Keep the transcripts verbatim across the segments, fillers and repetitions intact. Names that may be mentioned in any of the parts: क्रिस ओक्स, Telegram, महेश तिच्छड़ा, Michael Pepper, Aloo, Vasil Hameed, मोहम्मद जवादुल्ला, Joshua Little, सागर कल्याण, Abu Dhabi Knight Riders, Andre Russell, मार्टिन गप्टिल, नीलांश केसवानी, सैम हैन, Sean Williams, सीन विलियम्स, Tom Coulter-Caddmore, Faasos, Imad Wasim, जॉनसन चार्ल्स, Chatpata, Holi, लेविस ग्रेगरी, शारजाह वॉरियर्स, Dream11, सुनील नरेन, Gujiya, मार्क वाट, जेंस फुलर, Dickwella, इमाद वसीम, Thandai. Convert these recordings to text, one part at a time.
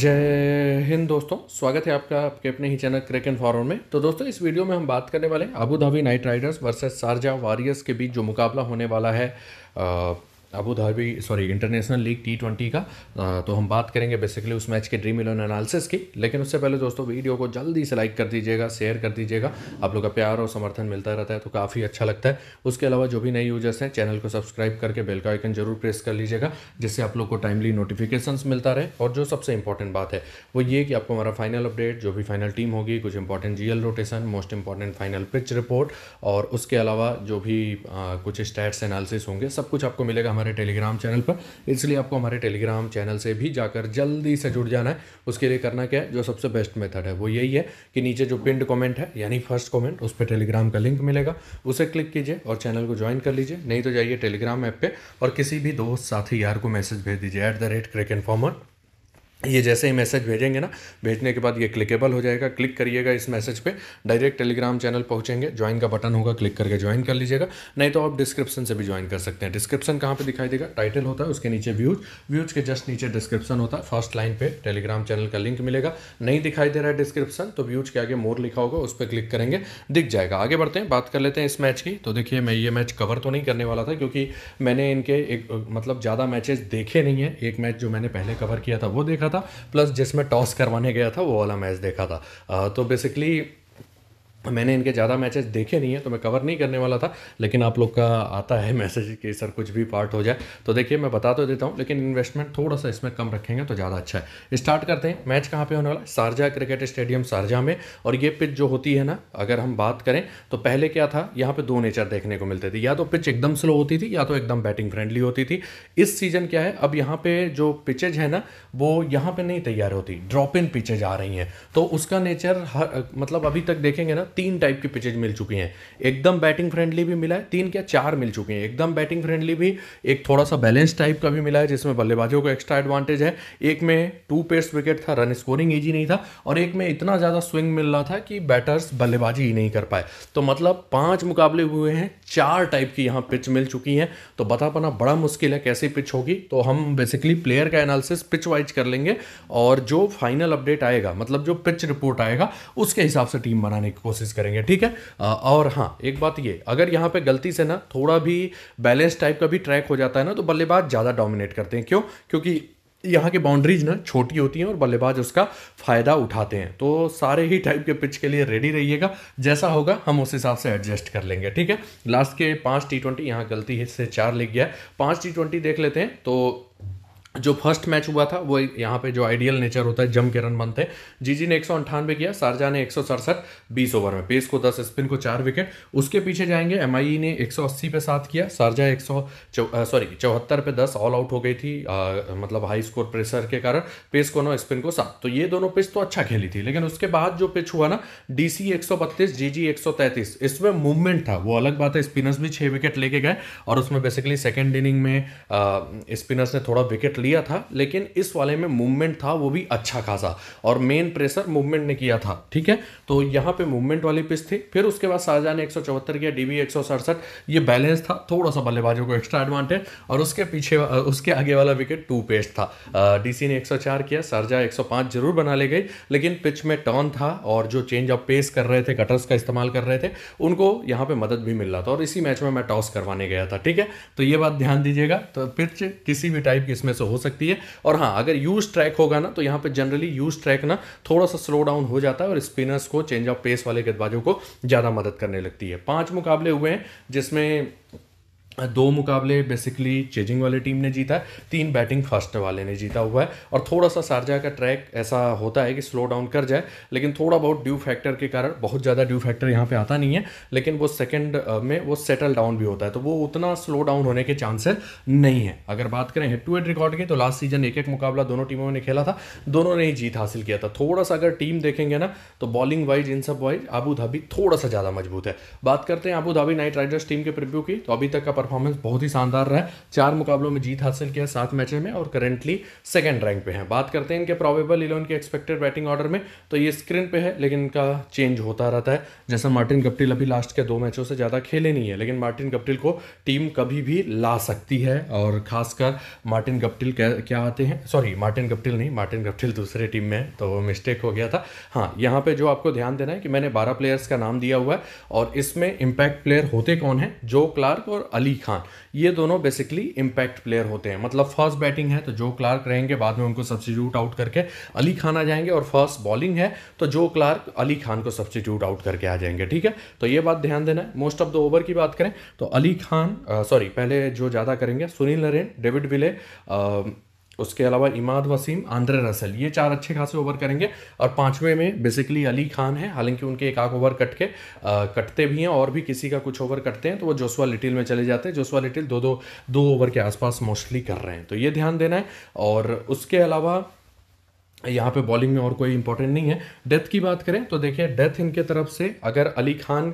जय हिंद दोस्तों, स्वागत है आपका आपके अपने ही चैनल क्रिकेट इन्फॉर्मर में। तो दोस्तों, इस वीडियो में हम बात करने वाले हैं Abu Dhabi Knight Riders versus शारजाह वॉरियर्स के बीच जो मुकाबला होने वाला है Abu Dhabi sorry International League T twenty का। आ, तो हम बात करेंगे बेसिकली उस मैच के ड्रीम इलेवन एनालिसिस की। लेकिन उससे पहले दोस्तों, वीडियो को जल्दी से लाइक कर दीजिएगा, शेयर कर दीजिएगा। आप लोग का प्यार और समर्थन मिलता रहता है तो काफ़ी अच्छा लगता है। उसके अलावा जो भी नए यूजर्स हैं, चैनल को सब्सक्राइब करके बेल का आइकन जरूर प्रेस कर लीजिएगा, जिससे आप लोग को टाइमली नोटिफिकेशन मिलता रहे। और जो सबसे इंपॉर्टेंट बात है वो ये कि आपको हमारा फाइनल अपडेट, जो भी फाइनल टीम होगी, कुछ important G L rotation, most important final pitch report और उसके अलावा जो भी आ, कुछ स्टैट्स एनालिसिस होंगे, सब कुछ आपको मिलेगा हमारे टेलीग्राम चैनल पर। इसलिए आपको हमारे टेलीग्राम चैनल से भी जाकर जल्दी से जुड़ जाना है। उसके लिए करना क्या है, जो सबसे बेस्ट मेथड है वो यही है कि नीचे जो पिंड कमेंट है यानी फर्स्ट कमेंट, उस पर टेलीग्राम का लिंक मिलेगा, उसे क्लिक कीजिए और चैनल को ज्वाइन कर लीजिए। नहीं तो जाइए टेलीग्राम ऐप पे और किसी भी दोस्त साथी यार को मैसेज भेज दीजिए at the rate cricket informer. ये जैसे ही मैसेज भेजेंगे ना, भेजने के बाद ये क्लिकेबल हो जाएगा। क्लिक करिएगा इस मैसेज पे, डायरेक्ट टेलीग्राम चैनल पहुंचेंगे, ज्वाइन का बटन होगा, क्लिक करके ज्वाइन कर लीजिएगा। नहीं तो आप डिस्क्रिप्शन से भी ज्वाइन कर सकते हैं। डिस्क्रिप्शन कहाँ पे दिखाई देगा, टाइटल होता है, उसके नीचे व्यूज, व्यूज के जस्ट नीचे डिस्क्रिप्शन होता है, फर्स्ट लाइन पर टेलीग्राम चैनल का लिंक मिलेगा। नहीं दिखाई दे रहा है डिस्क्रिप्शन तो व्यूज के आगे मोर लिखा होगा, उस पर क्लिक करेंगे, दिख जाएगा। आगे बढ़ते हैं, बात कर लेते हैं इस मैच की। तो देखिए, मैं ये मैच कवर तो नहीं करने वाला था क्योंकि मैंने इनके एक मतलब ज़्यादा मैचेस देखे नहीं हैं। एक मैच जो मैंने पहले कवर किया था वो देखा था, प्लस जिसमें टॉस करवाने गया था वो वाला मैच देखा था। आ, तो बेसिकली मैंने इनके ज़्यादा मैचेस देखे नहीं है तो मैं कवर नहीं करने वाला था। लेकिन आप लोग का आता है मैसेज कि सर कुछ भी पार्ट हो जाए, तो देखिए मैं बता तो देता हूँ, लेकिन इन्वेस्टमेंट थोड़ा सा इसमें कम रखेंगे तो ज़्यादा अच्छा है। स्टार्ट करते हैं। मैच कहाँ पे होने वाला है, शारजाह क्रिकेट स्टेडियम शारजाह में। और ये पिच जो होती है ना, अगर हम बात करें तो पहले क्या था, यहाँ पर दो नेचर देखने को मिलते थे, या तो पिच एकदम स्लो होती थी या तो एकदम बैटिंग फ्रेंडली होती थी। इस सीज़न क्या है, अब यहाँ पर जो पिचेज है ना वो यहाँ पर नहीं तैयार होती, ड्रॉप इन पिचेज आ रही हैं। तो उसका नेचर हर मतलब अभी तक देखेंगे ना, तीन टाइप की पिचेज मिल चुकी हैं। एकदम बैटिंग फ्रेंडली भी मिला है, तीन क्या चार मिल चुकी हैं। एकदम बैटिंग फ्रेंडली भी, एक थोड़ा सा बैलेंस टाइप का भी मिला है जिसमें बल्लेबाजों को एक्स्ट्रा एडवांटेज है, एक में टू पेस विकेट था, रन स्कोरिंग ईजी नहीं था, और एक में इतना ज़्यादा स्विंग मिल रहा था कि बैटर्स बल्लेबाजी ही नहीं कर पाए। तो मतलब पाँच मुकाबले हुए हैं, चार टाइप की यहाँ पिच मिल चुकी हैं। तो बता पाना बड़ा मुश्किल है कैसी पिच होगी। तो हम बेसिकली प्लेयर का एनालिसिस पिच वाइज कर लेंगे और जो फाइनल अपडेट आएगा, मतलब जो पिच रिपोर्ट आएगा, उसके हिसाब से टीम बनाने की कोशिश करेंगे, ठीक है। आ, और हाँ, एक बात ये, अगर यहाँ पे गलती से ना थोड़ा भी बैलेंस टाइप का भी ट्रैक हो जाता है ना, तो बल्लेबाज ज़्यादा डोमिनेट करते हैं। क्यों? क्योंकि यहाँ की बाउंड्रीज ना छोटी होती हैं और बल्लेबाज उसका फ़ायदा उठाते हैं। तो सारे ही टाइप के पिच के लिए रेडी रहिएगा, जैसा होगा हम उस हिसाब से एडजस्ट कर लेंगे, ठीक है। लास्ट के पाँच टी ट्वेंटी यहाँ गलती से चार लिख गया है, पाँच टी ट्वेंटी देख लेते हैं। तो जो फर्स्ट मैच हुआ था वो यहाँ पे जो आइडियल नेचर होता है, जम के रन बनते हैं। जीजी ने एक सौ अंठानवे किया, शारजाह ने एक सौ सड़सठ, बीस ओवर में, पेस को दस, स्पिन को चार विकेट। उसके पीछे जाएंगे, एमआईई ने एक सौ अस्सी पे साथ किया, शारजाह एक सौ सॉरी चौहत्तर पे दस ऑल आउट हो गई थी, आ, मतलब हाई स्कोर प्रेशर के कारण, पेस को नौ, स्पिन को सात। तो ये दोनों पिच तो अच्छा खेली थी। लेकिन उसके बाद जो पिच हुआ ना, डी सी एक सौ बत्तीस, जीजी एक सौ तैंतीस, इसमें मूवमेंट था वो अलग बात है। स्पिनर्स भी छः विकेट लेके गए और उसमें बेसिकली सेकेंड इनिंग में स्पिनर्स ने थोड़ा विकेट लिया था, लेकिन इस वाले में मूवमेंट था वो भी अच्छा खासा, और मेन प्रेशर मूवमेंट ने किया था, ठीक है। तो यहाँ पे मूवमेंट वाली पिच थी। फिर उसके बाद शारजाह ने एक सौ चौहत्तर किया, डीबी एक सौ सड़सठ, ये बैलेंस था, थोड़ा सा बल्लेबाजों को एक्स्ट्रा एडवांटेज, और उसके पीछे उसके आगे वाला विकेट टू पेस्ट था। डीसी ने एक सौ चार किया, शारजाह एक सौ पाँच जरूर बना ले गई, लेकिन पिच में टर्न था और जो चेंज ऑफ पेस कर रहे थे, कटर्स का इस्तेमाल कर रहे थे, उनको यहाँ पर मदद भी मिल रहा था। और इसी मैच में मैं टॉस करवाने गया था, ठीक है। तो ये बात ध्यान दीजिएगा। तो पिच किसी भी टाइप की इसमें हो सकती है। और हाँ, अगर यूज ट्रैक होगा ना, तो यहाँ पे जनरली यूज ट्रैक ना थोड़ा सा स्लो डाउन हो जाता है और स्पिनर्स को, चेंज ऑफ पेस वाले गेंदबाजों को ज़्यादा मदद करने लगती है। पांच मुकाबले हुए हैं जिसमें दो मुकाबले बेसिकली चेजिंग वाली टीम ने जीता है, तीन बैटिंग फर्स्ट वाले ने जीता हुआ है। और थोड़ा सा शारजाह का ट्रैक ऐसा होता है कि स्लो डाउन कर जाए, लेकिन थोड़ा बहुत ड्यू फैक्टर के कारण, बहुत ज़्यादा ड्यू फैक्टर यहाँ पे आता नहीं है, लेकिन वो सेकंड में वो सेटल डाउन भी होता है, तो वो उतना स्लो डाउन होने के चांसेस नहीं है। अगर बात करें हेड टू हेड रिकॉर्ड की, तो लास्ट सीजन एक एक मुकाबला दोनों टीमों ने खेला था, दोनों ने ही जीत हासिल किया था। थोड़ा सा अगर टीम देखेंगे ना, तो बॉलिंग वाइज, इन सब वाइज, अबू धाबी थोड़ा सा ज़्यादा मजबूत है। बात करते हैं Abu Dhabi Knight Riders team के प्रीव्यू की। तो अभी तक का परफॉर्मेंस बहुत ही शानदार रहा है, चार मुकाबलों में जीत हासिल किया सात मैचों में और करेंटली सेकंड रैंक पे हैं। बात करते हैं इनके प्रोबेबल इलेवन के एक्सपेक्टेड बैटिंग ऑर्डर में, तो ये स्क्रीन पे है लेकिन इनका चेंज होता रहता है। जैसे मार्टिन गप्टिल अभी लास्ट के दो मैचों से ज़्यादा खेले नहीं है, लेकिन मार्टिन गप्टिल को टीम कभी भी ला सकती है और खासकर मार्टिन गप्टिल क्या आते हैं, सॉरी मार्टिन गप्टिल नहीं, मार्टिन गप्टिल दूसरे टीम में है तो मिस्टेक हो गया था। हाँ, यहाँ पे जो आपको ध्यान देना है कि मैंने बारह प्लेयर्स का नाम दिया हुआ है और इसमें इम्पैक्ट प्लेयर होते कौन है, जो क्लार्क और अली खान, ये दोनों बेसिकली इम्पैक्ट प्लेयर होते हैं। मतलब फर्स्ट बैटिंग है तो जो क्लार्क रहेंगे, बाद में उनको सब्स्टिट्यूट आउट करके अली खान आ जाएंगे, और फर्स्ट बॉलिंग है तो जो क्लार्क अली खान को सब्स्टिट्यूट आउट करके आ जाएंगे, ठीक है। तो ये बात ध्यान देना है। मोस्ट ऑफ द ओवर की बात करें तो अली खान सॉरी पहले जो ज़्यादा करेंगे सुनील नरेन, डेविड विले, उसके अलावा इमाद वसीम, आंद्रे रसल, ये चार अच्छे खासे ओवर करेंगे। और पांचवें में बेसिकली अली खान है, हालांकि उनके एक आग ओवर कट के आ, कटते भी हैं और भी किसी का कुछ ओवर कटते हैं तो वो जोशुआ लिटिल में चले जाते हैं। जोशुआ लिटिल दो दो दो ओवर के आसपास मोस्टली कर रहे हैं, तो ये ध्यान देना है। और उसके अलावा यहाँ पे बॉलिंग में और कोई इंपॉर्टेंट नहीं है। डेथ की बात करें तो देखिए डेथ इनके तरफ से अगर अली खान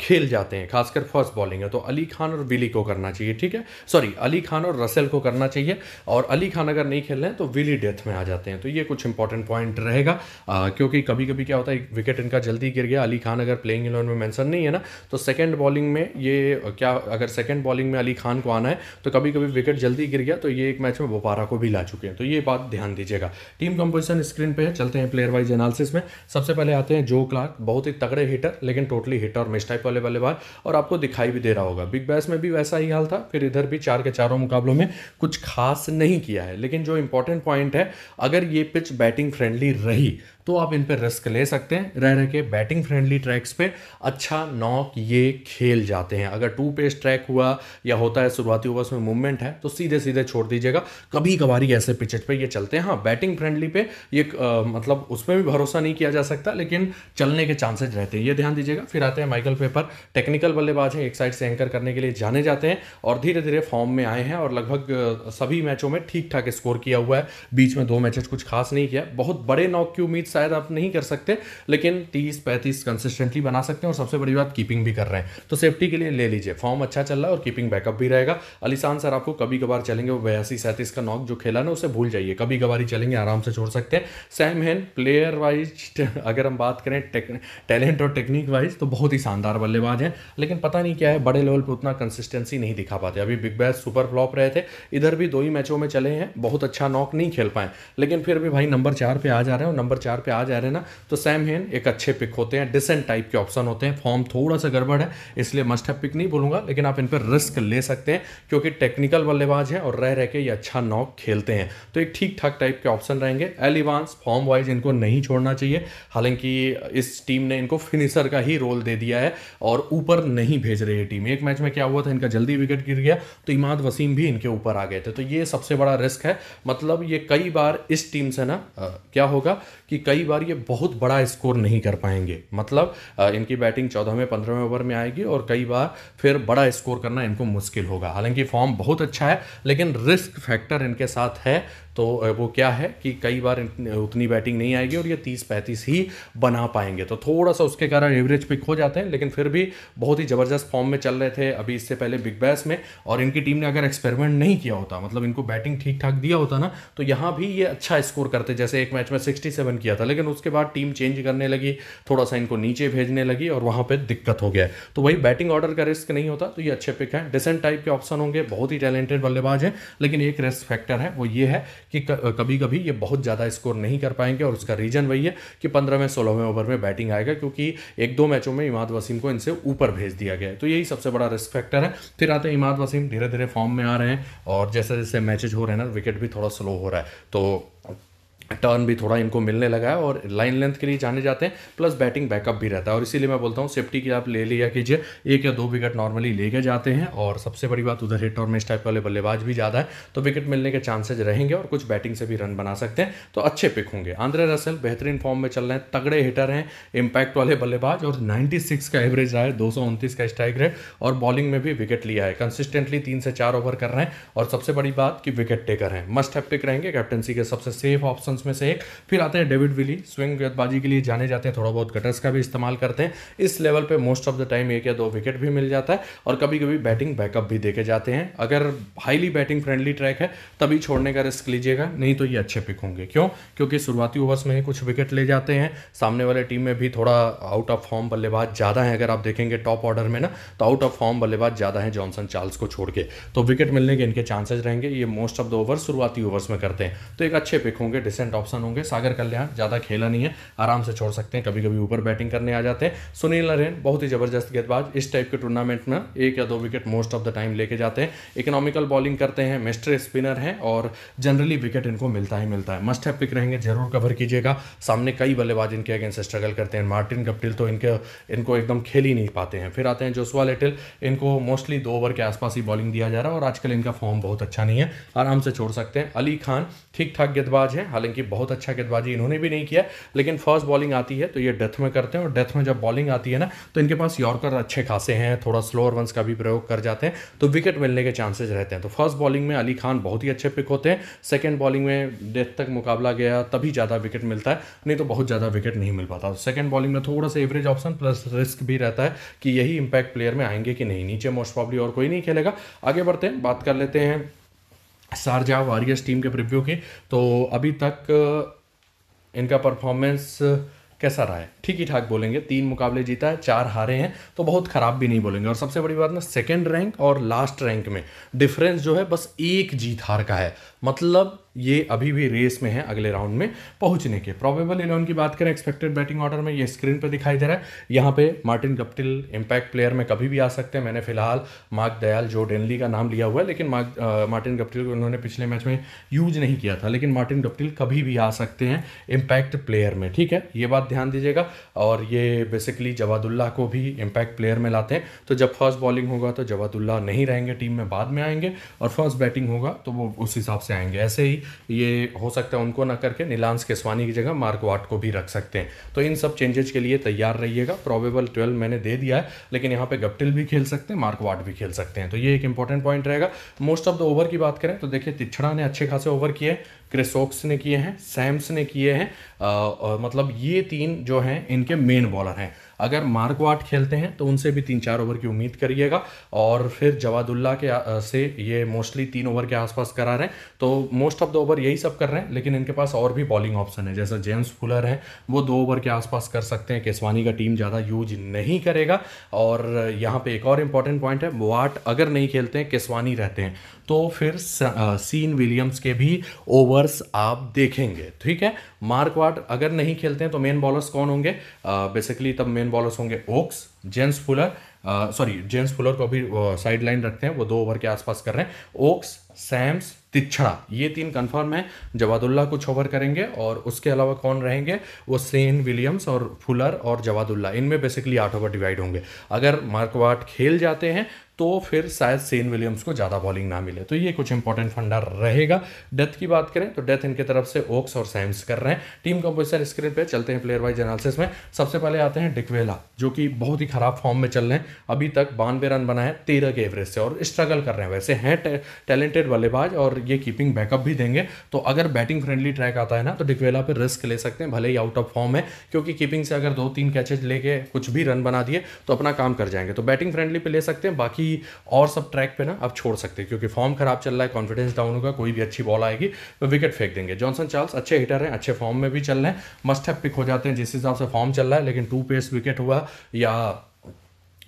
खेल जाते हैं, खासकर फर्स्ट बॉलिंग है, तो अली खान और विली को करना चाहिए, ठीक है, सॉरी अली खान और रसेल को करना चाहिए। और अली खान अगर नहीं खेल रहे हैं तो विली डेथ में आ जाते हैं, तो ये कुछ इंपॉर्टेंट पॉइंट रहेगा। आ, क्योंकि कभी कभी क्या होता है, विकेट इनका जल्दी गिर गया, अली खान अगर प्लेइंग इलेवन में मैंसन नहीं है ना, तो सेकेंड बॉलिंग में ये क्या, अगर सेकेंड बॉलिंग में अली खान को आना है तो कभी कभी विकेट जल्दी गिर गया, तो ये एक मैच में बोपारा को भी ला चुके हैं, तो ये बात ध्यान दीजिएगा। टीम कंपोजिशन स्क्रीन पे है, चलते हैं प्लेयर वाइज एनालिसिस में। सबसे पहले आते हैं जो क्लार्क, बहुत ही तगड़े हिटर लेकिन टोटली हिटर और मिस टाइप वाले बल्लेबाज, और आपको दिखाई भी दे रहा होगा बिग बैश में भी वैसा ही हाल था, फिर इधर भी चार के चारों मुकाबलों में कुछ खास नहीं किया है। लेकिन जो इंपॉर्टेंट पॉइंट है, अगर ये पिच बैटिंग फ्रेंडली रही तो आप इन पर रिस्क ले सकते हैं, रह रह के बैटिंग फ्रेंडली ट्रैक्स पे अच्छा नॉक ये खेल जाते हैं। अगर टू पेस ट्रैक हुआ या होता है शुरुआती ओवर्स में मूवमेंट है तो सीधे सीधे छोड़ दीजिएगा, कभी कभारी ऐसे पिचेट पे ये चलते हैं। हाँ, बैटिंग फ्रेंडली पे ये आ, मतलब उसमें भी भरोसा नहीं किया जा सकता, लेकिन चलने के चांसेज रहते हैं, ये ध्यान दीजिएगा। फिर आते हैं माइकल पेपर, टेक्निकल बल्लेबाज हैं, एक साइड से एंकर करने के लिए जाने जाते हैं और धीरे धीरे फॉर्म में आए हैं और लगभग सभी मैचों में ठीक ठाक स्कोर किया हुआ है, बीच में दो मैचेज कुछ खास नहीं किया। बहुत बड़े नॉक की उम्मीद शायद आप नहीं कर सकते, लेकिन तीस पैंतीस कंसिस्टेंटली बना सकते हैं, और सबसे बड़ी बात कीपिंग भी कर रहे हैं, तो सेफ्टी के लिए ले लीजिए, फॉर्म अच्छा चल रहा है और कीपिंग बैकअप भी रहेगा। अलीशान सर आपको कभी कभार चलेंगे, वो बयासी सैंतीस का नॉक जो खेला ना उसे भूल जाइए, कभी कभार ही चलेंगे, आराम से छोड़ सकते हैं। सैम हैन प्लेयर वाइज अगर हम बात करें टैलेंट और टेक्निक वाइज तो बहुत ही शानदार बल्लेबाज हैं, लेकिन पता नहीं क्या है, बड़े लेवल पर उतना कंसिस्टेंसी नहीं दिखा पाते। अभी बिग बैश सुपर फ्लॉप रहे थे, इधर भी दो ही मैचों में चले हैं, बहुत अच्छा नॉक नहीं खेल पाए, लेकिन फिर भी भाई नंबर चार पे आ जा रहे हैं, और नंबर चार पे आ जा रहे हैं ना, तो सैम हैन एक अच्छे पिक होते हैं, डिसेंट टाइप के ऑप्शन होते हैं। फॉर्म थोड़ा सा गड़बड़ है इसलिए मस्ट हैव पिक नहीं बोलूंगा, लेकिन आप इन पर रिस्क ले सकते हैं क्योंकि टेक्निकल बल्लेबाज हैं और रह रह के ये अच्छा नॉक खेलते हैं, तो एक ठीक ठाक टाइप के ऑप्शन रहेंगे। एलिवांस फॉर्म वाइज इनको नहीं छोड़ना चाहिए, हालांकि इस टीम ने इनको फिनिशर का ही रोल दे दिया है और ऊपर नहीं भेज रही है टीम। एक मैच में क्या हुआ था, इनका जल्दी विकेट गिर गया तो इमाद वसीम भी इनके ऊपर आ गए थे, तो ये सबसे बड़ा रिस्क है। मतलब ये कई बार इस टीम से ना क्या होगा कि कई बार ये बहुत बड़ा स्कोर नहीं कर पाएंगे, मतलब इनकी बैटिंग चौदहवें पंद्रहवें ओवर में आएगी और कई बार फिर बड़ा स्कोर करना इनको मुश्किल होगा। हालांकि फॉर्म बहुत अच्छा है लेकिन रिस्क फैक्टर इनके साथ है, तो वो क्या है कि कई बार उतनी बैटिंग नहीं आएगी और ये तीस पैंतीस ही बना पाएंगे, तो थोड़ा सा उसके कारण एवरेज पिक हो जाते हैं, लेकिन फिर भी बहुत ही ज़बरदस्त फॉर्म में चल रहे थे अभी इससे पहले बिग बैश में, और इनकी टीम ने अगर एक्सपेरिमेंट नहीं किया होता, मतलब इनको बैटिंग ठीक ठाक दिया होता ना, तो यहाँ भी ये अच्छा स्कोर करते, जैसे एक मैच में सिक्सटी सेवन किया था, लेकिन उसके बाद टीम चेंज करने लगी, थोड़ा सा इनको नीचे भेजने लगी और वहाँ पर दिक्कत हो गया, तो वही बैटिंग ऑर्डर का रिस्क नहीं होता, तो ये अच्छे पिक हैं, डिसेंट टाइप के ऑप्शन होंगे, बहुत ही टैलेंटेड बल्लेबाज हैं, लेकिन एक रिस्क फैक्टर है, वो ये है कि कभी कभी ये बहुत ज़्यादा स्कोर नहीं कर पाएंगे, और उसका रीज़न वही है कि पंद्रहवें सोलहवें ओवर में बैटिंग आएगा, क्योंकि एक दो मैचों में इमाद वसीम को इनसे ऊपर भेज दिया गया है, तो यही सबसे बड़ा रिस्क फैक्टर है। फिर आते हैं इमाद वसीम, धीरे धीरे फॉर्म में आ रहे हैं और जैसे जैसे मैचेज हो रहे हैं ना, विकेट भी थोड़ा स्लो हो रहा है, तो टर्न भी थोड़ा इनको मिलने लगा है और लाइन लेंथ के लिए जाने जाते हैं, प्लस बैटिंग बैकअप भी रहता है, और इसीलिए मैं बोलता हूँ सेफ्टी की आप ले लिया कीजिए, एक या दो विकेट नॉर्मली लेके जाते हैं, और सबसे बड़ी बात उधर हिट और मिस टाइप वाले बल्लेबाज भी ज़्यादा है, तो विकेट मिलने के चांसेज रहेंगे और कुछ बैटिंग से भी रन बना सकते हैं, तो अच्छे पिक होंगे। आंद्रे रसेल बेहतरीन फॉर्म में चल रहे हैं, तगड़े हिटर हैं, इम्पैक्ट वाले बल्लेबाज, और नाइन्टी सिक्स का एवरेज रहा है, दो सौ उनतीस का स्ट्राइक रेट, और बॉलिंग में भी विकेट लिया है, कंसिस्टेंटली तीन से चार ओवर कर रहे हैं, और सबसे बड़ी बात कि विकेट टेकर हैं, मस्ट हैव पिक रहेंगे, कैप्टनसी के सबसे सेफ ऑप्शन ऑप्शंस में से एक। फिर आते हैं डेविड विली, स्विंग गेंदबाजी के लिए जाने जाते हैं, थोड़ा बहुत कटर्स का भी इस्तेमाल करते हैं। इस लेवल पे मोस्ट ऑफ द टाइम एक या दो विकेट भी मिल जाता है और कभी कभी बैटिंग बैकअप भी देके जाते हैं। अगर हाईली बैटिंग फ्रेंडली ट्रैक है तभी छोड़ने का रिस्क लीजिएगा, नहीं तो ये अच्छे पिक होंगे। क्यों? क्योंकि शुरुआती ओवर्स में कुछ विकेट ले जाते हैं, सामने वाले टीम में भी थोड़ा आउट ऑफ फॉर्म बल्लेबाज ज़्यादा है। अगर आप देखेंगे टॉप ऑर्डर में ना, तो आउट ऑफ फॉर्म बल्लेबाज ज़्यादा है जॉनसन चार्ल्स को छोड़ के, तो विकेट मिलने के इनके चांसेस रहेंगे। ये मोस्ट ऑफ द ओवर शुरुआती ओवर्स में करते हैं, तो एक अच्छे पिक होंगे, डिसेंट ऑप्शन होंगे। सागर कल्याण ज़्यादा खेला नहीं है, आराम से छोड़ सकते हैं, कभी कभी ऊपर बैटिंग करने आ जाते हैं। सुनील नरेन बहुत ही ज़बरदस्त गेंदबाज, इस टाइप के टूर्नामेंट में एक या दो wicket most of the time लेके जाते हैं, इकोनॉमिकल बॉलिंग करते हैं, मिस्टर स्पिनर हैं और जनरली विकेट इनको मिलता ही मिलता है। मस्ट हैव पिक रहेंगे, जरूर कवर कीजिएगा। सामने कई बल्लेबाज इनके अगेंस्ट स्ट्रगल करते हैं। मार्टिन गप्टिल तो इनके इनको एकदम खेल ही नहीं पाते हैं। फिर आते हैं जोशुआ लिटिल, इनको मोस्टली दो ओवर के आसपास ही बॉलिंग दिया जा रहा है और आजकल इनका फॉर्म बहुत अच्छा नहीं है, आराम से छोड़ सकते हैं। अली खान ठीक ठाक गेंदबाज है, हालांकि बहुत अच्छा गेंदबाजी इन्होंने भी नहीं किया, लेकिन फर्स्ट बॉलिंग आती है तो ये डेथ में करते हैं और डेथ में जब बॉलिंग आती है ना तो इनके पास यॉर्कर अच्छे खासे हैं, थोड़ा स्लोअर वंस का भी प्रयोग कर जाते हैं तो विकेट मिलने के चांसेज रहते हैं। तो फर्स्ट बॉलिंग में अली खान बहुत ही अच्छे पिक होते हैं। सेकेंड बॉलिंग में डेथ तक मुकाबला गया तभी ज़्यादा विकेट मिलता है, नहीं तो बहुत ज़्यादा विकेट नहीं मिल पाता। सेकेंड बॉलिंग में थोड़ा सा एवरेज ऑप्शन प्लस रिस्क भी रहता है कि यही इंपैक्ट प्लेयर में आएंगे कि नहीं। नीचे मोस्ट प्रॉब्ली और कोई नहीं खेलेगा। आगे बढ़ते हैं, बात कर लेते हैं शारजाह वॉरियर्स टीम के प्रीव्यू की। तो अभी तक इनका परफॉर्मेंस कैसा रहा है? ठीक ही ठाक बोलेंगे, तीन मुकाबले जीता है, चार हारे हैं, तो बहुत ख़राब भी नहीं बोलेंगे। और सबसे बड़ी बात ना, सेकंड रैंक और लास्ट रैंक में डिफरेंस जो है बस एक जीत हार का है, मतलब ये अभी भी रेस में है अगले राउंड में पहुंचने के। प्रोबेबल इलेवन की बात करें, एक्सपेक्टेड बैटिंग ऑर्डर में ये स्क्रीन पे दिखाई दे रहा है। यहाँ पे मार्टिन गप्टिल इंपैक्ट प्लेयर में कभी भी आ सकते हैं। मैंने फिलहाल मार्क दयाल, जो डेनली का नाम लिया हुआ है, लेकिन मार्क मार्टिन गप्टिल को उन्होंने पिछले मैच में यूज नहीं किया था, लेकिन मार्टिन गप्टिल कभी भी आ सकते हैं इम्पैक्ट प्लेयर में। ठीक है, ये बात ध्यान दीजिएगा। और ये बेसिकली जवादुल्लाह को भी इम्पैक्ट प्लेयर में लाते हैं, तो जब फर्स्ट बॉलिंग होगा तो जवादुल्लाह नहीं रहेंगे टीम में, बाद में आएंगे, और फर्स्ट बैटिंग होगा तो वो उस हिसाब से आएंगे। ऐसे ही ये हो सकता है उनको ना करके नीलांश केसवानी की जगह मार्क वाट को भी रख सकते हैं, तो इन सब चेंजेस के लिए तैयार रहिएगा। प्रोबेबल ट्वेल्व मैंने दे दिया है, लेकिन यहाँ पे गप्टिल भी खेल सकते हैं, मार्क वाट भी खेल सकते हैं, तो ये एक इंपॉर्टेंट पॉइंट रहेगा। मोस्ट ऑफ द ओवर की बात करें तो देखिए, तिच्छड़ा ने अच्छे खासे ओवर किए, क्रिस ओक्स ने किए हैं, सैम्स ने किए हैं, मतलब ये तीन जो हैं इनके मेन बॉलर हैं। अगर मार्क वाट खेलते हैं तो उनसे भी तीन चार ओवर की उम्मीद करिएगा। और फिर जवादुल्लाह के आ, से ये मोस्टली तीन ओवर के आसपास करा रहे हैं, तो मोस्ट ऑफ द ओवर यही सब कर रहे हैं। लेकिन इनके पास और भी बॉलिंग ऑप्शन है, जैसे जेम्स फुलर हैं, वो दो ओवर के आसपास कर सकते हैं, केसवानी का टीम ज़्यादा यूज नहीं करेगा। और यहाँ पर एक और इम्पॉर्टेंट पॉइंट है, वाट अगर नहीं खेलते हैं, केसवानी रहते हैं, तो फिर सीन विलियम्स के भी ओवर्स आप देखेंगे। ठीक है, मार्क वाट अगर नहीं खेलते हैं तो मेन बॉलर्स कौन होंगे? बेसिकली तब मेन बॉलर्स होंगे Woakes, James Fuller, sorry James Fuller को भी साइड लाइन रखते हैं, वो दो ओवर के आसपास कर रहे हैं, ओक्स, सैम्स, तिच्छड़ा, ये तीन कंफर्म है। जवादुल्लाह कुछ ओवर करेंगे और उसके अलावा कौन रहेंगे? वो सेन विलियम्स और फुलर और जवादुल्लाह, इनमें बेसिकली आठ ओवर डिवाइड होंगे। अगर मार्क वाट खेल जाते हैं तो फिर शायद सेन विलियम्स को ज़्यादा बॉलिंग ना मिले, तो ये कुछ इंपॉर्टेंट फंडा रहेगा। डेथ की बात करें तो डेथ इनके तरफ से ओक्स और सैम्स कर रहे हैं। टीम कंपोजिशन स्क्रीन पे चलते हैं प्लेयर वाइज एनालिसिस में। सबसे पहले आते हैं डिकवेला, जो कि बहुत ही ख़राब फॉर्म में चल रहे हैं। अभी तक बानवे रन बनाए तेरह के एवरेज से और स्ट्रगल कर रहे हैं। वैसे हैं टैलेंटेड बल्लेबाज और ये कीपिंग बैकअप भी देंगे, तो अगर बैटिंग फ्रेंडली ट्रैक आता है ना तो डिकवेला पर रिस्क ले सकते हैं, भले ही आउट ऑफ फॉर्म है, क्योंकि कीपिंग से अगर दो तीन कैचेज लेके कुछ भी रन बना दिए तो अपना काम कर जाएंगे। तो बैटिंग फ्रेंडली पे ले सकते हैं, बाकी और सब ट्रैक पे ना अब छोड़ सकते हैं, क्योंकि फॉर्म खराब चल रहा है, कॉन्फिडेंस डाउन होगा, कोई भी अच्छी बॉल आएगी तो विकेट फेंक देंगे। जॉनसन चार्ल्स अच्छे हिटर हैं, अच्छे फॉर्म में भी चल रहे हैं, मस्ट हैव पिक हो जाते हैं जिस हिसाब से फॉर्म चल रहा है। लेकिन टू पेस विकेट हुआ या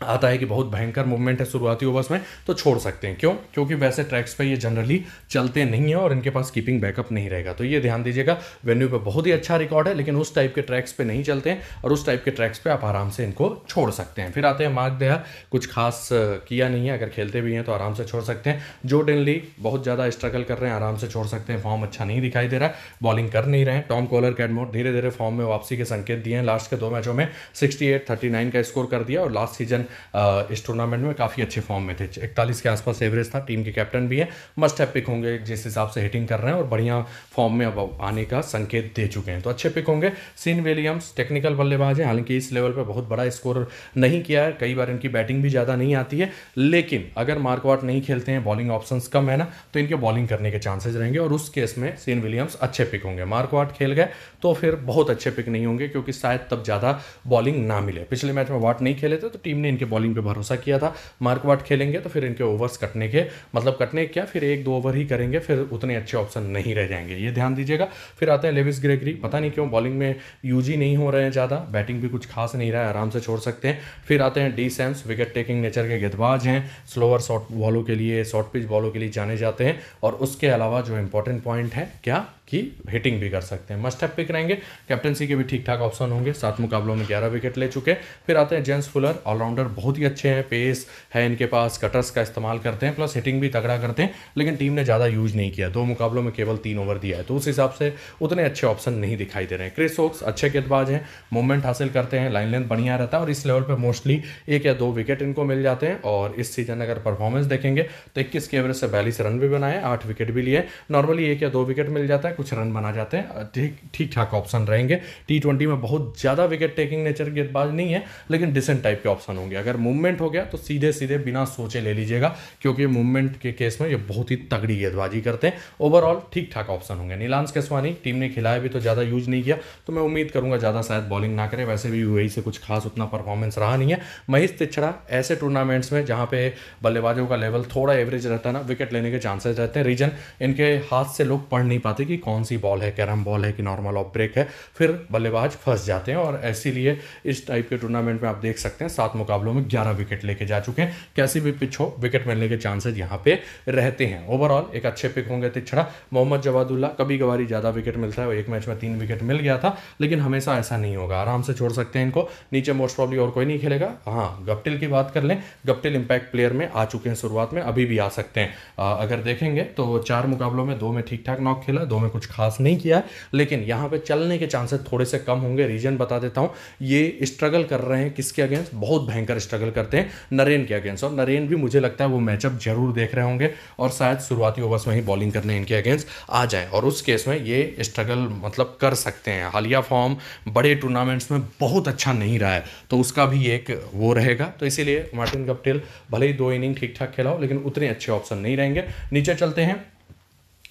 आता है कि बहुत भयंकर मूवमेंट है शुरुआती ओवर्स में, तो छोड़ सकते हैं। क्यों? क्योंकि वैसे ट्रैक्स पे ये जनरली चलते नहीं है और इनके पास कीपिंग बैकअप नहीं रहेगा, तो ये ध्यान दीजिएगा। वेन्यू पे बहुत ही अच्छा रिकॉर्ड है, लेकिन उस टाइप के ट्रैक्स पे नहीं चलते हैं और उस टाइप के ट्रैक्स पे आप आराम से इनको छोड़ सकते हैं। फिर आते हैं मार्क दया, कुछ खास किया नहीं है, अगर खेलते भी हैं तो आराम से छोड़ सकते हैं। जो डेनली बहुत ज़्यादा स्ट्रगल कर रहे हैं, आराम से छोड़ सकते हैं, फॉर्म अच्छा नहीं दिखाई दे रहा है, बॉलिंग कर नहीं रहे हैं। टॉम कोलर-कैडमोर धीरे धीरे फॉर्म में वापसी के संकेत दिए हैं, लास्ट के दो मैचों में सिक्सटी एट थर्टी नाइन का स्कोर कर दिया और लास्ट सीजन uh, इस टूर्नामेंट में काफ़ी अच्छे फॉर्म में थे। इकतालीस के आसपास एवरेज था, टीम के कैप्टन भी है, मस्ट हैव पिक होंगे जिस हिसाब से हिटिंग कर रहे हैं और बढ़िया फॉर्म में अब आने का संकेत दे चुके हैं, तो अच्छे पिक होंगे। सीन विलियम्स टेक्निकल बल्लेबाज है, हालांकि इस लेवल पर बहुत बड़ा स्कोर नहीं किया है, कई बार इनकी बैटिंग भी ज़्यादा नहीं आती है, लेकिन अगर मार्कवाट नहीं खेलते हैं, बॉलिंग ऑप्शंस कम है ना, तो इनके बॉलिंग करने के चांसेस रहेंगे और उस केस में सीन विलियम्स अच्छे पिक होंगे। मार्कवाट खेल गए तो फिर बहुत अच्छे पिक नहीं होंगे क्योंकि शायद तब ज़्यादा बॉलिंग ना मिले। पिछले मैच में वाट नहीं खेले थे तो टीम ने इनके बॉलिंग पे भरोसा किया था, मार्कवाट खेलेंगे तो फिर इनके ओवर्स कटने के मतलब कटने क्या फिर एक दो ओवर ही करेंगे, फिर उतने अच्छे ऑप्शन नहीं रह जाएंगे, ये ध्यान दीजिएगा। फिर आते हैं लेविस ग्रेगरी, पता नहीं क्यों बॉलिंग में यूजी नहीं हो रहे हैं ज़्यादा, बैटिंग भी कुछ खास नहीं रहा है, आराम से छोड़ सकते हैं। फिर आते हैं D Sams, wicket taking nature के गेंदबाज हैं, स्लोअर शॉर्ट बॉलों के लिए, शॉर्ट पिच बॉलों के लिए जाने जाते हैं और उसके अलावा जो इंपॉर्टेंट पॉइंट है क्या कि हिटिंग भी कर सकते हैं, मस्ट हैव पिक रहेंगे, कैप्टनसी के भी ठीक ठाक ऑप्शन होंगे, सात मुकाबलों में ग्यारह विकेट ले चुके। फिर आते हैं जेंस फुलर, ऑलराउंडर बहुत ही अच्छे हैं, पेस है इनके पास, कटर्स का इस्तेमाल करते हैं प्लस हिटिंग भी तगड़ा करते हैं, लेकिन टीम ने ज़्यादा यूज नहीं किया, दो मुकाबलों में केवल तीन ओवर दिया है, तो उस हिसाब से उतने अच्छे ऑप्शन नहीं दिखाई दे रहे हैं। क्रिस ओक्स अच्छे गेंदबाज हैं, मूवमेंट हासिल करते हैं, लाइन लेंथ बढ़िया रहता है और इस लेवल पर मोस्टली एक या दो विकेट इनको मिल जाते हैं और इस सीजन अगर परफॉर्मेंस देखेंगे तो इक्कीस के एवरेज से बयालीस रन भी बनाए, आठ विकेट भी लिए, नॉर्मली एक या दो विकेट मिल जाता है, कुछ रन बना जाते हैं, ठीक ठीक ठाक ऑप्शन रहेंगे। टी ट्वेंटी में बहुत ज़्यादा विकेट टेकिंग नेचर गेंदबाज नहीं है लेकिन डिसेंट टाइप के ऑप्शन होंगे, अगर मूवमेंट हो गया तो सीधे सीधे बिना सोचे ले लीजिएगा क्योंकि मूवमेंट के केस में ये बहुत ही तगड़ी गेंदबाजी करते हैं, ओवरऑल ठीक ठाक ऑप्शन होंगे। नीलांश केसवानी टीम ने खिलाया भी तो ज़्यादा यूज नहीं किया, तो मैं उम्मीद करूँगा ज़्यादा शायद बॉलिंग ना करें, वैसे भी यूएई से कुछ खास उतना परफॉर्मेंस रहा नहीं है। महेश तिच्छड़ा ऐसे टूर्नामेंट्स में जहाँ पे बल्लेबाजों का लेवल थोड़ा एवरेज रहता है ना, विकेट लेने के चांसेज रहते हैं, रीजन इनके हाथ से लोग पढ़ नहीं पाते कि कौन सी बॉल है, कैरम बॉल है कि नॉर्मल ऑफ ब्रेक है, फिर बल्लेबाज फंस जाते हैं और इसीलिए इस टाइप के टूर्नामेंट में आप देख सकते हैं सात मुकाबलों में ग्यारह विकेट लेके जा चुके हैं, कैसी भी पिच हो विकेट मिलने के चांसेज यहाँ पे रहते हैं। ओवरऑल एक अच्छे पिक होंगे तिच्छड़ा। मोहम्मद जवादुल्ला कभी कभार ज़्यादा विकेट मिलता है, एक मैच में तीन विकेट मिल गया था, लेकिन हमेशा ऐसा नहीं होगा, आराम से छोड़ सकते हैं इनको, नीचे मोस्ट प्रॉब्ली और कोई नहीं खेलेगा। हाँ, गप्टिल की बात कर लें, गप्टिल इम्पैक्ट प्लेयर में आ चुके हैं, शुरुआत में अभी भी आ सकते हैं, आ, अगर देखेंगे तो चार मुकाबलों में दो में ठीक ठाक नॉक खेला, दो में कुछ खास नहीं किया, लेकिन यहाँ पे चलने के चांसेस थोड़े से कम होंगे। रीजन बता देता हूँ, ये स्ट्रगल कर रहे हैं किसके अगेंस्ट, बहुत भयंकर स्ट्रगल करते हैं नरेन के अगेंस्ट, और नरेन भी मुझे लगता है वो मैचअप जरूर देख रहे होंगे और शायद शुरुआती ओवर्स में ही बॉलिंग करने इनके अगेंस्ट आ जाए और उस केस में ये स्ट्रगल मतलब कर सकते हैं। हालिया फॉर्म बड़े टूर्नामेंट्स में बहुत अच्छा नहीं रहा है तो उसका भी एक वो रहेगा, तो इसीलिए मार्टिन गप्टिल भले ही दो इनिंग ठीक ठाक खेला हो लेकिन उतने अच्छे ऑप्शन नहीं रहेंगे। नीचे चलते हैं,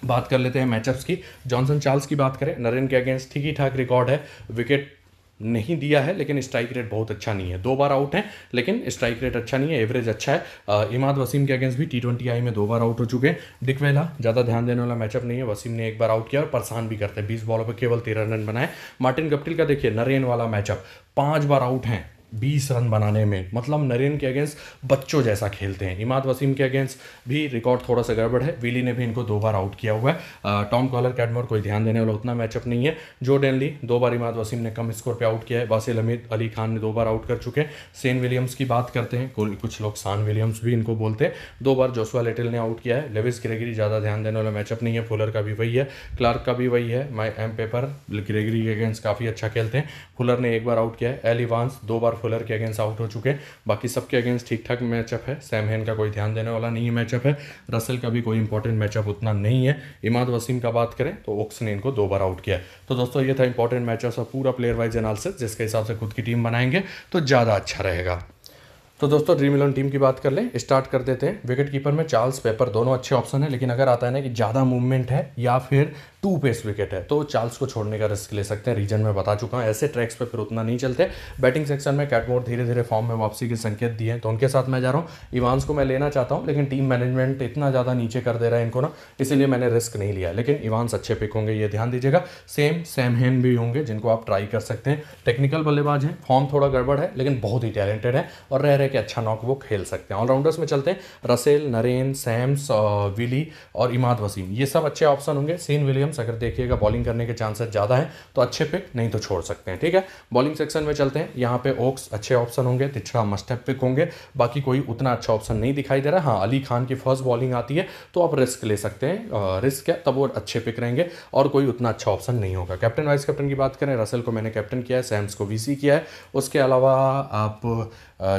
बात कर लेते हैं मैचअप्स की। जॉनसन चार्ल्स की बात करें, नरेन के अगेंस्ट ठीक ही ठाक रिकॉर्ड है, विकेट नहीं दिया है लेकिन स्ट्राइक रेट बहुत अच्छा नहीं है, दो बार आउट है लेकिन स्ट्राइक रेट अच्छा नहीं है, एवरेज अच्छा है। इमाद वसीम के अगेंस्ट भी टी ट्वेंटी आई में दो बार आउट हो चुके हैं। डिकवेला ज़्यादा ध्यान देने वाला मैचअप नहीं है, वसीम ने एक बार आउट किया और परेशान भी करते हैं, बीस बॉलों पर केवल तेरह रन बनाए। मार्टिन गप्टिल का देखिए नरेन वाला मैचअप, पाँच बार आउट हैं, बीस रन बनाने में, मतलब नरेन के अगेंस्ट बच्चों जैसा खेलते हैं। इमाद वसीम के अगेंस्ट भी रिकॉर्ड थोड़ा सा गड़बड़ है, विली ने भी इनको दो बार आउट किया हुआ है। टॉम कॉलर-कैडमोर कोई ध्यान देने वाला उतना मैचअप नहीं है। जो डेनली दो बार इमाद वसीम ने कम स्कोर पे आउट किया है, वासिल हमीद अली खान ने दो बार आउट कर चुके हैं। सेन विलियम्स की बात करते हैं, कुछ लोग सान विलियम्स भी इनको बोलते हैं, दो बार जोशुआ लिटिल ने आउट किया है। लेविस ग्रेगरी ज़्यादा ध्यान देने वाला मैचअप नहीं है, फुलर का भी वही है, क्लार्क का भी वही है। माई एम पेपर ग्रेगरी के अगेंस्ट काफ़ी अच्छा खेलते हैं, फुलर ने एक बार आउट किया है। एल इवांस दो बार फुलर के अगेंस्ट आउट हो चुके हैं, बाकी सबके अगेंस्ट ठीक ठाक मैचअप है। सैम हेन का कोई ध्यान देने वाला नहीं मैचअप है, रसल का भी कोई इंपॉर्टेंट मैचअप उतना नहीं है। इमाद वसीम का बात करें तो ओक्स ने इनको दो बार आउट किया। तो दोस्तों ये था इंपॉर्टेंट मैचअप और पूरा प्लेयर वाइज एनालिसिस, जिसके हिसाब से खुद की टीम बनाएंगे तो ज़्यादा अच्छा रहेगा। तो दोस्तों ड्रीम इलेवन टीम की बात कर लें, स्टार्ट कर देते हैं। विकेट कीपर में चार्ल्स पेपर दोनों अच्छे ऑप्शन है, लेकिन अगर आता है ना कि ज़्यादा मूवमेंट है या फिर टू पेस विकेट है तो चार्ल्स को छोड़ने का रिस्क ले सकते हैं, रीजन में बता चुका हूँ, ऐसे ट्रैक्स पे फिर उतना नहीं चलते। बैटिंग सेक्शन में कैटमोर धीरे धीरे फॉर्म में वापसी के संकेत दिए हैं तो उनके साथ मैं जा रहा हूँ। इवांस को मैं लेना चाहता हूँ लेकिन टीम मैनेजमेंट इतना ज़्यादा नीचे कर दे रहा है इनको ना, इसीलिए मैंने रिस्क नहीं लिया, लेकिन इवांस अच्छे पिक होंगे, ये ध्यान दीजिएगा। सेम सैम हेन भी होंगे जिनको आप ट्राई कर सकते हैं, टेक्निकल बल्लेबाज हैं, फॉर्म थोड़ा गड़बड़ है लेकिन बहुत ही टैलेंटेड है और रह रहे कि अच्छा नॉक वो खेल सकते हैं। ऑलराउंडर्स में चलते हैं, रसेल, नरेन, सैम्स, विली और इमाद वसीम, ये सब अच्छे ऑप्शन होंगे। सीन विलियम अगर देखिएगा बॉलिंग करने के चांसेस ज़्यादा है तो अच्छे पिक, नहीं तो छोड़ सकते हैं, ठीक है। बॉलिंग सेक्शन में चलते हैं, यहाँ पे ओक्स अच्छे ऑप्शन होंगे, तिच्छड़ा मस्ट हैव पिक होंगे, बाकी कोई उतना अच्छा ऑप्शन नहीं दिखाई दे रहा। हाँ, अली खान की फर्स्ट बॉलिंग आती है तो आप रिस्क ले सकते हैं, रिस्क है तब वो अच्छे पिक रहेंगे और कोई उतना अच्छा ऑप्शन नहीं होगा। कैप्टन वाइस कैप्टन की बात करें, रसल को मैंने कैप्टन किया है, सैम्स को वी सी किया है, उसके अलावा आप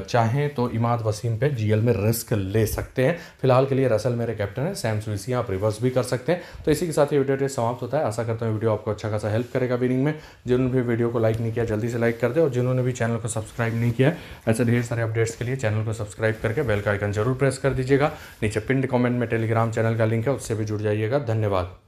चाहें चाहें तो इमाद वसीम पे जीएल में रिस्क ले सकते हैं। फिलहाल के लिए रसल मेरे कैप्टन है, सैम स्विसी आप रिवर्स भी कर सकते हैं। तो इसी के साथ ये वीडियो समाप्त होता है। आशा करता हूँ वीडियो आपको अच्छा खासा हेल्प करेगा विनिंग में। जिन्होंने भी वीडियो को लाइक नहीं किया जल्दी से लाइक कर दे, और जिन्होंने भी चैनल को सब्सक्राइब नहीं किया ऐसे ढेर सारे अपडेट्स के लिए चैनल को सब्सक्राइब करके बेल का आइकन जरूर प्रेस कर दीजिएगा। नीचे पिन कमेंट में टेलीग्राम चैनल का लिंक है, उससे भी जुड़ जाइएगा। धन्यवाद।